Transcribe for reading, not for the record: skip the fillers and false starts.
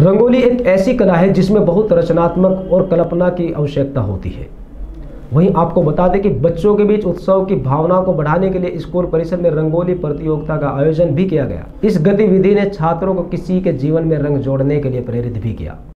रंगोली एक ऐसी कला है जिसमें बहुत रचनात्मक और कल्पना की आवश्यकता होती है। वहीं आपको बता दें कि बच्चों के बीच उत्सव की भावना को बढ़ाने के लिए स्कूल परिसर में रंगोली प्रतियोगिता का आयोजन भी किया गया। इस गतिविधि ने छात्रों को किसी के जीवन में रंग जोड़ने के लिए प्रेरित भी किया।